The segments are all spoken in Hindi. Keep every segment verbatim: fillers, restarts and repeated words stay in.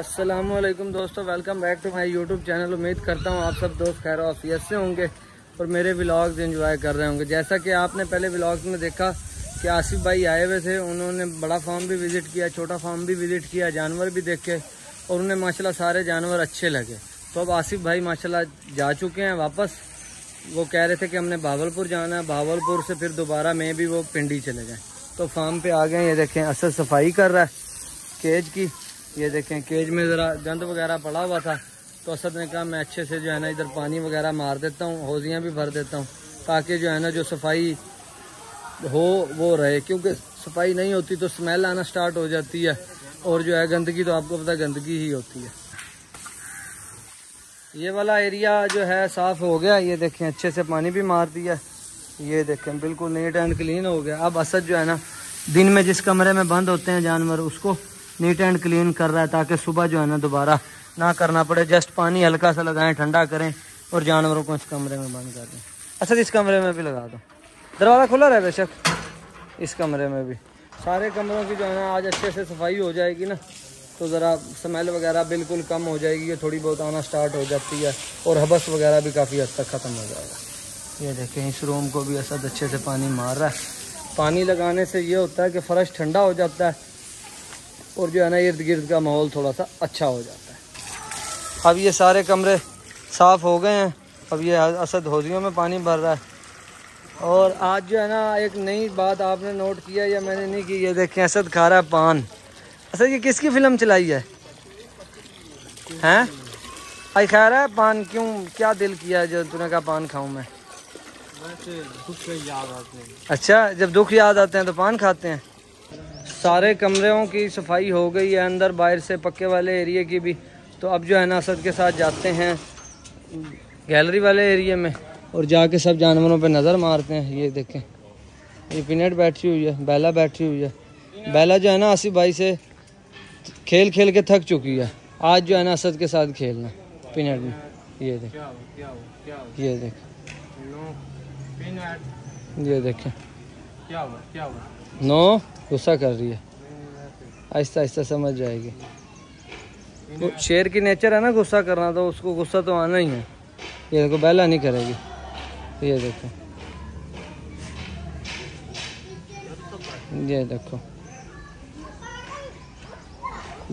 अस्सलामुअलैकुम दोस्तों, welcome back to my YouTube channel. उम्मीद करता हूँ आप सब दोस्त खैर औफियत से होंगे और मेरे व्लॉग्स एंजॉय कर रहे होंगे। जैसा कि आपने पहले व्लॉग्स में देखा कि आसिफ भाई आए हुए थे, उन्होंने बड़ा फार्म भी विज़िट किया, छोटा फार्म भी विज़िट किया, जानवर भी देखे और उन्हें माशाल्लाह सारे जानवर अच्छे लगे। तो अब आसिफ भाई माशाल्लाह जा चुके हैं वापस। वो कह रहे थे कि हमने बहावलपुर जाना है, बहावलपुर से फिर दोबारा में भी वो पिंडी चले जाएँ। तो फार्म पर आ गए, ये देखें असद सफाई कर रहा है केज की। ये देखें केज में ज़रा गंद वगैरह पड़ा हुआ था, तो असद ने कहा मैं अच्छे से जो है ना इधर पानी वगैरह मार देता हूँ, हौजियाँ भी भर देता हूँ, ताकि जो है ना जो सफाई हो वो रहे, क्योंकि सफाई नहीं होती तो स्मेल आना स्टार्ट हो जाती है और जो है गंदगी, तो आपको पता गंदगी ही होती है। ये वाला एरिया जो है साफ़ हो गया, ये देखें अच्छे से पानी भी मार दिया, ये देखें बिल्कुल नीट एंड क्लीन हो गया। अब असद जो है ना दिन में जिस कमरे में बंद होते हैं जानवर, उसको नीट एंड क्लीन कर रहा है, ताकि सुबह जो है ना दोबारा ना करना पड़े। जस्ट पानी हल्का सा लगाएं, ठंडा करें और जानवरों को इस कमरे में बंद कर दें। अच्छा, इस कमरे में भी लगा दो, दरवाज़ा खुला रहे बेशक, इस कमरे में भी। सारे कमरों की जो है ना आज अच्छे से सफाई हो जाएगी ना, तो ज़रा स्मेल वगैरह बिल्कुल कम हो जाएगी, ये थोड़ी बहुत आना स्टार्ट हो जाती है और हबस वगैरह भी काफ़ी हद तक ख़त्म हो जाएगा। ये देखें इस रूम को भी असद अच्छे से पानी मार रहा है। पानी लगाने से ये होता है कि फ़र्श ठंडा हो जाता है और जो है ना इर्द गिर्द का माहौल थोड़ा सा अच्छा हो जाता है। अब ये सारे कमरे साफ़ हो गए हैं। अब ये असद हौजियों में पानी भर रहा है। और आज जो है ना एक नई बात आपने नोट किया या मैंने नहीं की, ये देखें असद खा रहा है पान। असद ये किसकी फ़िल्म चलाई है हैं? आई खा रहा है पान क्यों? क्या दिल किया जो तूने कहा पान खाऊं मैं? दुख याद आते हैं। अच्छा, जब दुख याद आते हैं तो पान खाते हैं। सारे कमरों की सफाई हो गई है, अंदर बाहर से पक्के वाले एरिया की भी। तो अब जो है ना असद के साथ जाते हैं गैलरी वाले एरिया में और जाके सब जानवरों पे नज़र मारते हैं। ये देखें ये पीनट बैठी हुई है, बैला बैठी हुई है। बैला जो है ना आसिफ भाई से खेल खेल के थक चुकी है, आज जो है ना असद के साथ खेलना पीनट में। ये देखें ये देखें ये देखें नो गुस्सा कर रही है, आहिस्ता आहिस्ता समझ जाएगी। वो शेर की नेचर है ना गुस्सा करना, तो उसको गुस्सा तो आना ही है। ये देखो बैला नहीं करेगी। ये देखो ये देखो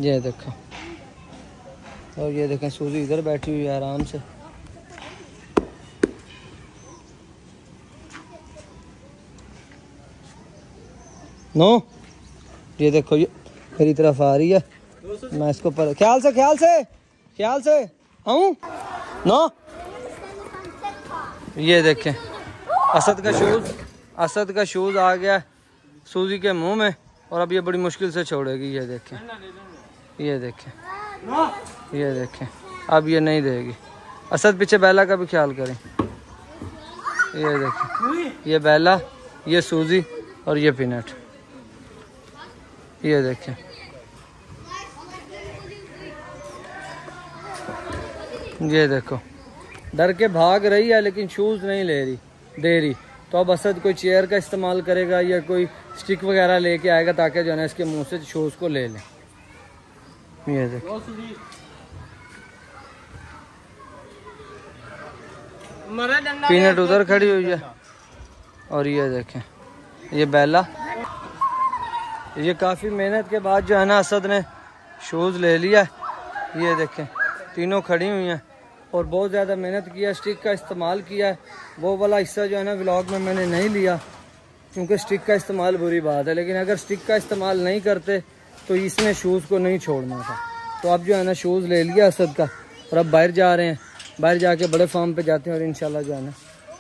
ये देखो और ये देखें सूजी इधर बैठी हुई है आराम से। नो ये देखो ये मेरी तरफ आ रही है, मैं इसको पर ख्याल से ख्याल से ख्याल से आऊँ। नो ये देखें असद का शूज़ असद का शूज़ आ गया सूजी के मुंह में और अब ये बड़ी मुश्किल से छोड़ेगी। ये देखें ये देखें ये देखें अब ये नहीं देगी। असद पीछे बैला का भी ख्याल करें। ये देखें ये बैला, ये सूजी और ये पीनट। ये देखें ये देखो डर के भाग रही है, लेकिन शूज़ नहीं ले रही दे रही। तो अब असद कोई चेयर का इस्तेमाल करेगा या कोई स्टिक वगैरह लेके आएगा, ताकि जो है ना इसके मुंह से शूज़ को ले लें। ये देखो पीनट उधर खड़ी हुई है और ये देखें ये बैला। ये काफ़ी मेहनत के बाद जो है ना असद ने शूज़ ले लिया। ये देखें तीनों खड़ी हुई हैं और बहुत ज़्यादा मेहनत किया, स्टिक का इस्तेमाल किया है। वो वाला हिस्सा जो है ना व्लॉग में मैंने नहीं लिया, क्योंकि स्टिक का इस्तेमाल बुरी बात है, लेकिन अगर स्टिक का इस्तेमाल नहीं करते तो इसने शूज़ को नहीं छोड़ना था। तो अब जो है ना शूज़ ले लिया असद का और अब बाहर जा रहे हैं। बाहर जाके बड़े फार्म पर जाते हैं और इंशाल्लाह जो है ना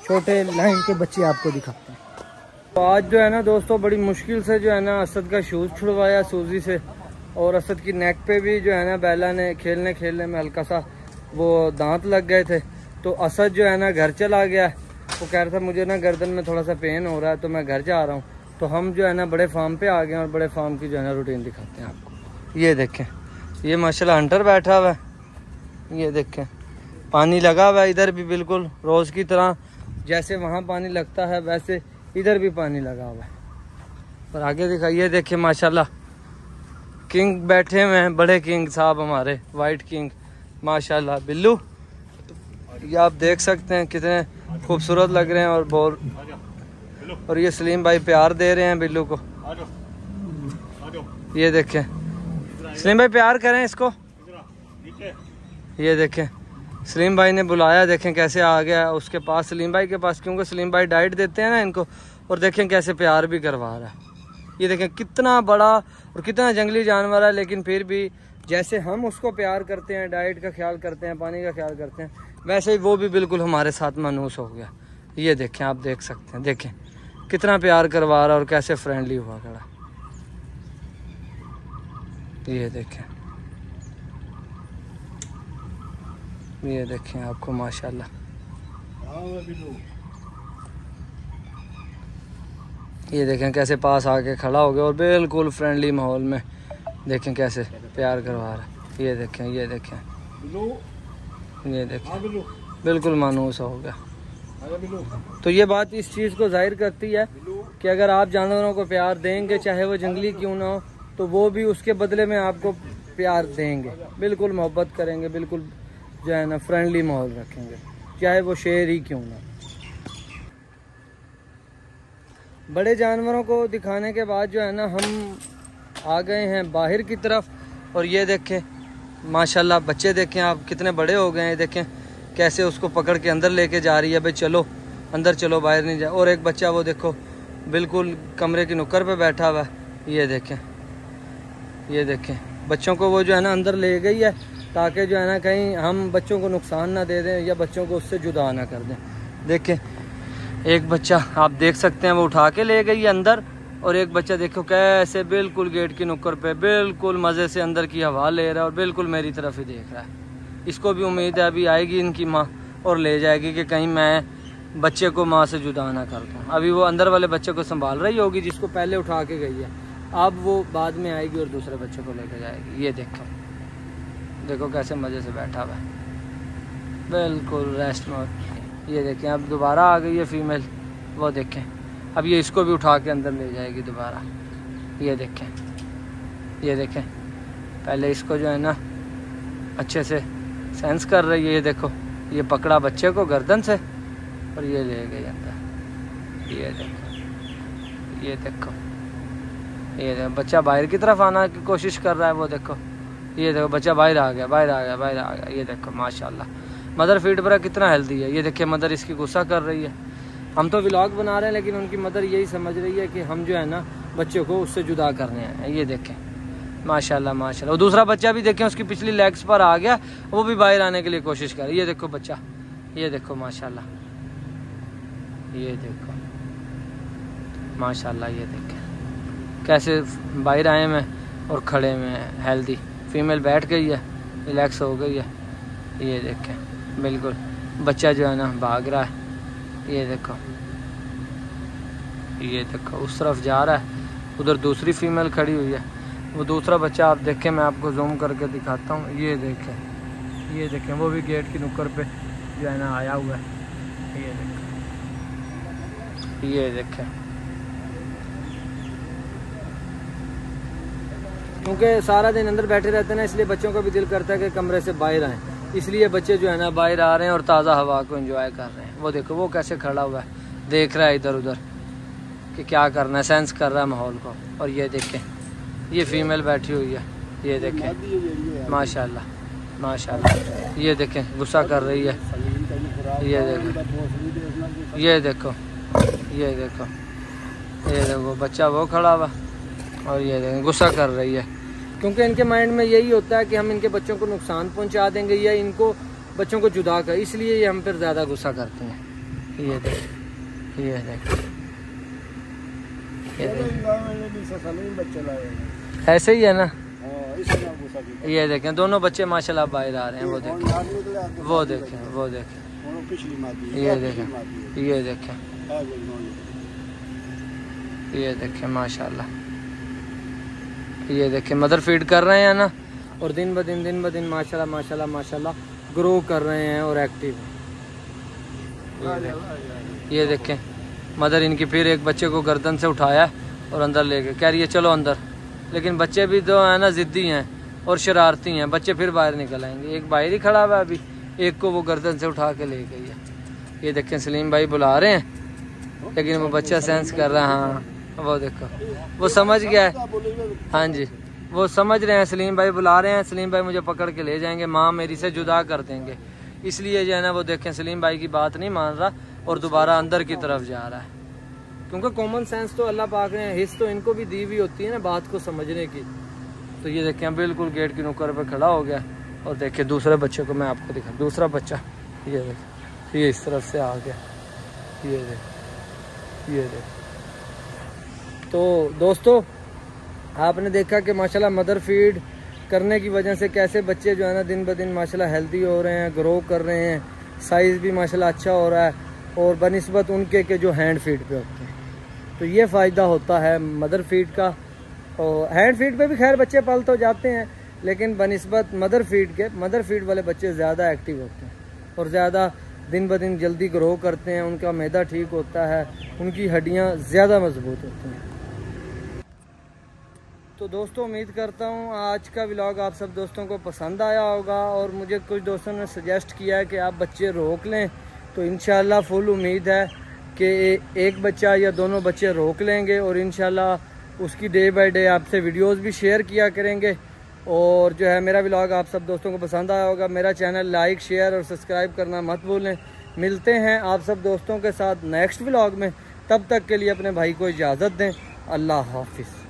छोटे लाइन के बच्चे आपको दिखाते हैं। तो आज जो है ना दोस्तों बड़ी मुश्किल से जो है ना असद का शूज़ छुड़वाया सूजी से और असद की नेक पे भी जो है ना बैला ने खेलने खेलने में हल्का सा वो दांत लग गए थे। तो असद जो है ना घर चला गया, वो कह रहा था मुझे ना गर्दन में थोड़ा सा पेन हो रहा है तो मैं घर जा रहा हूँ। तो हम जो है ना बड़े फार्म पे आ गए और बड़े फार्म की जो है ना रूटीन दिखाते हैं आपको। ये देखें ये माशाल्लाह हंटर बैठा हुआ है। ये देखें पानी लगा हुआ है इधर भी, बिल्कुल रोज़ की तरह जैसे वहाँ पानी लगता है वैसे इधर भी पानी लगा हुआ है। और आगे दिखाइए, देखिए माशाल्लाह किंग बैठे हुए हैं, बड़े किंग साहब हमारे, वाइट किंग माशाल्लाह। बिल्लू ये आप देख सकते हैं कितने खूबसूरत लग रहे हैं, और बहुत, और ये सलीम भाई प्यार दे रहे हैं बिल्लू को। ये देखें सलीम भाई प्यार करें इसको, ये देखें सलीम भाई ने बुलाया, देखें कैसे आ गया उसके पास, सलीम भाई के पास, क्योंकि सलीम भाई डाइट देते हैं ना इनको, और देखें कैसे प्यार भी करवा रहा है। ये देखें कितना बड़ा और कितना जंगली जानवर है, लेकिन फिर भी जैसे हम उसको प्यार करते हैं, डाइट का ख्याल करते हैं, पानी का ख्याल करते हैं, वैसे ही वो भी बिल्कुल हमारे साथ मानूस हो गया। ये देखें आप देख सकते हैं, देखें कितना प्यार करवा रहा और कैसे फ्रेंडली हुआ खड़ा। ये देखें, ये देखें आपको माशाल्लाह, ये देखें कैसे पास आके खड़ा हो गया और बिल्कुल फ्रेंडली माहौल में, देखें कैसे प्यार करवा रहा है। ये देखें, ये देखें, ये देखें बिल्कुल मानूस हो गया। तो ये बात इस चीज़ को जाहिर करती है कि अगर आप जानवरों को प्यार देंगे, चाहे वो जंगली क्यों ना हो, तो वो भी उसके बदले में आपको प्यार देंगे, बिल्कुल मोहब्बत करेंगे, बिल्कुल जो है ना फ्रेंडली माहौल रखेंगे, चाहे वो शेर ही क्यों ना। बड़े जानवरों को दिखाने के बाद जो है ना हम आ गए हैं बाहर की तरफ, और ये देखें माशाल्लाह बच्चे देखें आप कितने बड़े हो गए हैं, देखें कैसे उसको पकड़ के अंदर लेके जा रही है, भाई चलो अंदर चलो, बाहर नहीं जाए। और एक बच्चा वो देखो बिल्कुल कमरे की नुक्कड़ पे बैठा हुआ है, ये देखें, ये देखें बच्चों को वो जो है ना अंदर ले गई है, ताकि जो है ना कहीं हम बच्चों को नुकसान ना दे दें या बच्चों को उससे जुदा ना कर दें। देखें एक बच्चा आप देख सकते हैं वो उठा के ले गई अंदर, और एक बच्चा देखो कैसे बिल्कुल गेट की नुक्कड़ पे बिल्कुल मज़े से अंदर की हवा ले रहा है और बिल्कुल मेरी तरफ ही देख रहा है। इसको भी उम्मीद है अभी आएगी इनकी माँ और ले जाएगी कि कहीं मैं बच्चे को माँ से जुदा ना कर दूँ। अभी वो अंदर वाले बच्चे को संभाल रही होगी जिसको पहले उठा के गई है, अब वो बाद में आएगी और दूसरे बच्चे को लेकर जाएगी। ये देखो, देखो कैसे मज़े से बैठा हुआ है बिल्कुल रेस्ट में। ये देखें अब दोबारा आ गई है फीमेल, वो देखें अब ये इसको भी उठा के अंदर ले जाएगी दोबारा। ये देखें, ये देखें पहले इसको जो है ना अच्छे से सेंस कर रही है। ये देखो ये पकड़ा बच्चे को गर्दन से और ये ले गई अंदर। ये देखो, ये देखो, ये देखो बच्चा बाहर की तरफ आना की कोशिश कर रहा है, वो देखो, ये देखो बच्चा बाहर आ गया, बाहर आ गया, बाहर आ गया। ये देखो माशाल्लाह मदर फीड बरा कितना हेल्दी है। ये देखिए मदर इसकी गुस्सा कर रही है। हम तो व्लॉग बना रहे हैं लेकिन उनकी मदर यही समझ रही है कि हम जो है ना बच्चे को उससे जुदा करने आए हैं। ये देखें माशाल्लाह माशाल्लाह। और दूसरा बच्चा भी देखें उसकी पिछली लेग्स पर आ गया, वो भी बाहर आने के लिए कोशिश कर रही है। ये देखो बच्चा, ये देखो माशाल्लाह, ये देखो माशाल्लाह, ये देखें कैसे बाहर आए में और खड़े में हेल्दी। फीमेल बैठ गई है, रिलैक्स हो गई है। ये देखें बिल्कुल बच्चा जो है ना भाग रहा है। ये देखो, ये देखो उस तरफ जा रहा है, उधर दूसरी फीमेल खड़ी हुई है। वो दूसरा बच्चा आप देखें, मैं आपको जूम करके दिखाता हूँ। ये देखें, ये देखें वो भी गेट की नुक्कड़ पे जो है ना आया हुआ है। ये देखें, ये देखें क्योंकि सारा दिन अंदर बैठे रहते ना, इसलिए बच्चों का भी दिल करता है कि कमरे से बाहर आएँ, इसलिए बच्चे जो है ना बाहर आ रहे हैं और ताज़ा हवा को एंजॉय कर रहे हैं। वो देखो वो कैसे खड़ा हुआ है, देख रहा है इधर उधर कि क्या करना है, सेंस कर रहा है माहौल को। और ये देखें ये फीमेल बैठी हुई है, ये देखें माशाल्लाह माशाल्लाह, ये देखें गुस्सा कर रही है। ये देखो, ये देखो, ये देखो, ये देखो बच्चा वो खड़ा हुआ और ये देखें गुस्सा कर रही है, क्योंकि इनके माइंड में यही होता है कि हम इनके बच्चों को नुकसान पहुंचा देंगे या इनको बच्चों को जुदा कर, इसलिए ये हम पर ज़्यादा गुस्सा करते हैं। ये देख, ये देख, ये देख ऐसे ही है ना। ये देखें दोनों बच्चे माशाल्लाह बाहर आ रहे हैं। वो देखें, वो देखें, वो देखें, ये देखें, ये देखें, ये देखें माशाल्लाह। ये देखें मदर फीड कर रहे हैं ना, और दिन ब दिन दिन ब दिन माशाल्लाह माशाल्लाह माशाल्लाह ग्रो कर रहे हैं और एक्टिव। ये देखें, ये देखें मदर इनकी फिर एक बच्चे को गर्दन से उठाया और अंदर ले गए, कह रही है चलो अंदर, लेकिन बच्चे भी जो है ना ज़िद्दी हैं और शरारती हैं, बच्चे फिर बाहर निकल आएंगे। एक बाहर ही खड़ा हुआ है अभी, एक को वो गर्दन से उठा के ले गई है। ये देखें सलीम भाई बुला रहे हैं, लेकिन वो बच्चा सेंस कर रहा है। हाँ वो देखो, वो समझ गया है। हाँ जी वो समझ रहे हैं, सलीम भाई बुला रहे हैं, सलीम भाई मुझे पकड़ के ले जाएंगे, माँ मेरी से जुदा कर देंगे, इसलिए जो है ना वो देखें सलीम भाई की बात नहीं मान रहा और दोबारा अंदर की तरफ जा रहा है। क्योंकि कॉमन सेंस तो अल्लाह पाक ने हिस्स तो इनको भी दी हुई होती है ना बात को समझने की। तो ये देखें बिल्कुल गेट की नुक्कड़ पे खड़ा हो गया। और देखिए दूसरे बच्चे को मैं आपको दिखा, दूसरा बच्चा ये देख, ये इस तरफ से आ गया, ये देख ये देख। तो दोस्तों आपने देखा कि माशाल्लाह मदर फीड करने की वजह से कैसे बच्चे जो है ना दिन ब दिन माशाल्लाह हेल्दी हो रहे हैं, ग्रो कर रहे हैं, साइज़ भी माशाल्लाह अच्छा हो रहा है और बनिस्बत उनके के जो हैंड फीड पे होते हैं। तो ये फ़ायदा होता है मदर फीड का। और हैंड फीड पे भी खैर बच्चे पल तो जाते हैं, लेकिन बनिस्बत मदर फीड के, मदर फीड वाले बच्चे ज़्यादा एक्टिव होते हैं और ज़्यादा दिन ब दिन जल्दी ग्रो करते हैं, उनका मैदा ठीक होता है, उनकी हड्डियाँ ज़्यादा मजबूत होती हैं। तो दोस्तों उम्मीद करता हूँ आज का व्लॉग आप सब दोस्तों को पसंद आया होगा। और मुझे कुछ दोस्तों ने सजेस्ट किया है कि आप बच्चे रोक लें, तो इंशाल्लाह फुल उम्मीद है कि एक बच्चा या दोनों बच्चे रोक लेंगे और इंशाल्लाह उसकी डे बाय डे आपसे वीडियोस भी शेयर किया करेंगे। और जो है मेरा व्लॉग आप सब दोस्तों को पसंद आया होगा। मेरा चैनल लाइक शेयर और सब्सक्राइब करना मत भूलें। मिलते हैं आप सब दोस्तों के साथ नेक्स्ट व्लॉग में, तब तक के लिए अपने भाई को इजाज़त दें। अल्लाह हाफिज़।